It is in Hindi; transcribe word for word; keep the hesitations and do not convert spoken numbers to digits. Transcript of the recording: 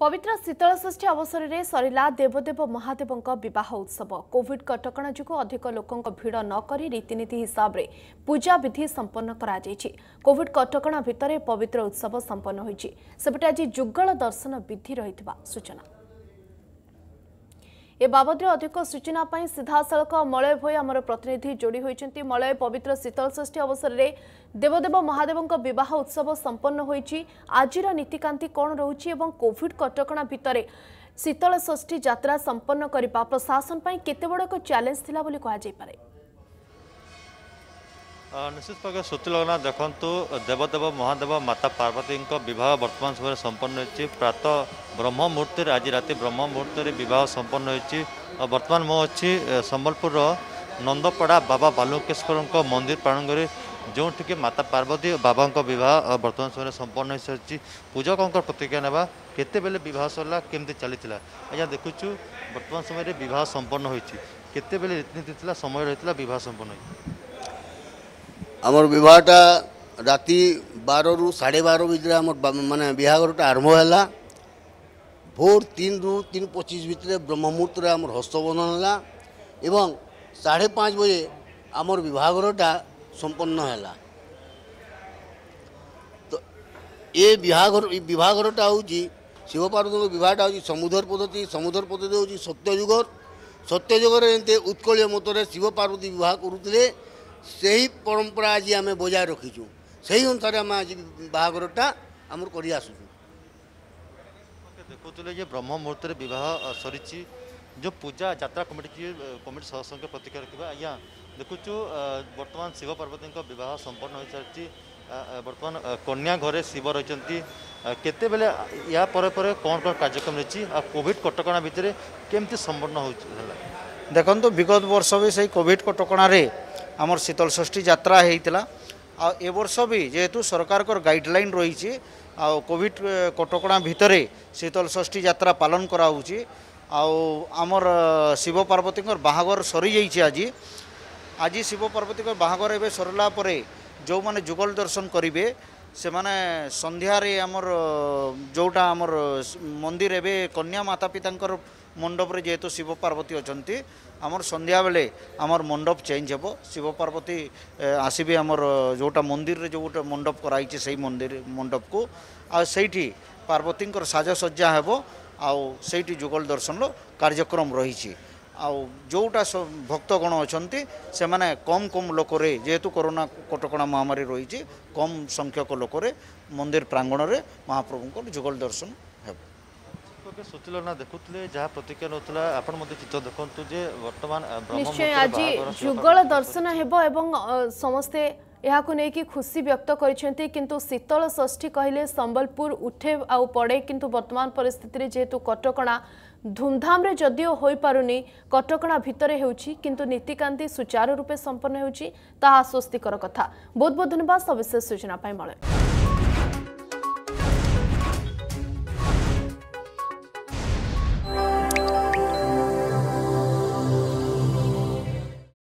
पवित्र शीतलषष्ठी अवसर में सरिला देवदेव महादेव बह उत्सव कोविड कटक जो अधिक लोक भिड़ नक रीतिनीति हिसाब से पूजा विधि संपन्न कोविड कटक भितर पवित्र उत्सव संपन्न होपटे आज जुगल दर्शन विधि रही सूचना ए बाबद अधिक सूचना सीधासख मलय भोई आमर प्रतिनिधि जोड़ी होती मलय पवित्र शीतलषष्ठी अवसर में देवदेव महादेव बह उत्सव संपन्न होती आज नीतिकांति कौन रही कोविड कटकणा भितर शीतलषष्ठी यात्रा संपन्न करने प्रशासन पर केते बड़ एक चैलेंज थिला बोली कहाजाइपारे। निश्चित प्रकार श्रुतिलग्न देखु देवदेव महादेव माता पार्वती बह बर्तमान समय संपन्न होती प्रातः ब्रह्म मुहूर्त आज राति ब्रह्म मुहूर्त बह संपन्न होती बर्तमान मो अच्छी संबलपुर नंदपड़ा बाबा बालुकेश्वर मंदिर प्रांगण जो माता पार्वती बाबा बह बर्तमान समय संपन्न हो सारी पूजकों प्रतिक्रिया ना केते बेले बह सरला केमती चली आज देखुचु बर्तमान समय बह संपन्न होती केते बेले रीतनीति समय रही बह संपन्न हो आमर बहटा राति बार रु साढ़े बार भितर आम मानने बहुत आरंभ है भोर तीन रु तीन पचीस भितर ब्रह्म मुहूर्त आम हस्तबंधन है एवं साढ़े पाँच बजे आमर बहटा संपन्न है। तो ये बहटा हूँ शिव पार्वती बहटा हूँ समुद्र पद्धति समुद्र पद्धति हूँ सत्ययुगर सत्ययुगर एमती उत्कल मतरे शिव पार्वती बह करुले से ही परंपरा आज आम बजाय रखीचु से ही अनुसार आम आज बाहरटा आम करसु देखुले ब्रह्म मुहूर्त बहुत सरी जो पूजा यात्रा कमिटी कमिटी सदस्य प्रतिक्रिया रखा आज्ञा देखुचु बर्तमान शिव पार्वती बहुत संपन्न हो सारी बर्तमान कन्या घरे शिव रही केते बेले या पर पर कौन कौन कार्यक्रम रही कोविड कटकणा भितर केमती संपन्न हो देखु तो विगत वर्ष भी से कोविड कटकणार आमर शीतलषष्ठी यात्रा होता आ वर्ष भी जेहेतु सरकार को गाइडलाइन रही कोविड कटकणा भितर शीतलषष्ठी यात्रा पालन कराऊँगी आमर शिव पार्वती बाहागर सरी जाइए आज आज शिव पार्वती बाहागर एवं सरला जो माने जुगल दर्शन करेंगे से माने संध्या रे आमर जोटा आमर मंदिर एवं कन्या माता पिता मंडप रे जेहेतु शिव पार्वती अछंती आमर संध्या बेले आमर मंडप चेंज हेबो शिव पार्वती आसीबे आमर जोटा मंदिर रे जो गोटे मंडप कराइछे सेही मंदिर मंडप को आ सेठी पार्वती साजसज्जा हेबो आउ सेठी जुगल दर्शन रो कार्यक्रम रहीछि आ जोटा भक्तगण अछंती से माने कम कम लोक रे जेहेतु कोरोना कटकणा महामारी रहीछि कम संख्यक लोक रे मंदिर प्रांगण रे महाप्रभु जुगल दर्शन हेबो। सूचना देखुले जहाँ प्रतिक्रिया होता आपण चित्र देखु जे वर्तमान निश्चय आज जुगल दर्शन हेबो एवं समस्ते यह लेकिन खुशी व्यक्त करते किंतु शीतलषष्ठी कहले संबलपुर उठे आउ पड़े किंतु वर्तमान परिस्थिति रे जेहेतु कटकणा धूमधाम रे जदियो हो पारुनी कटकणा भितर होउची किंतु नीतिकांति सुचारू रूपे संपन्न होउची ताहा आश्वस्तिकर कथा। बहुत बहुत धन्यवाद सविशेष सूचना पाई मले।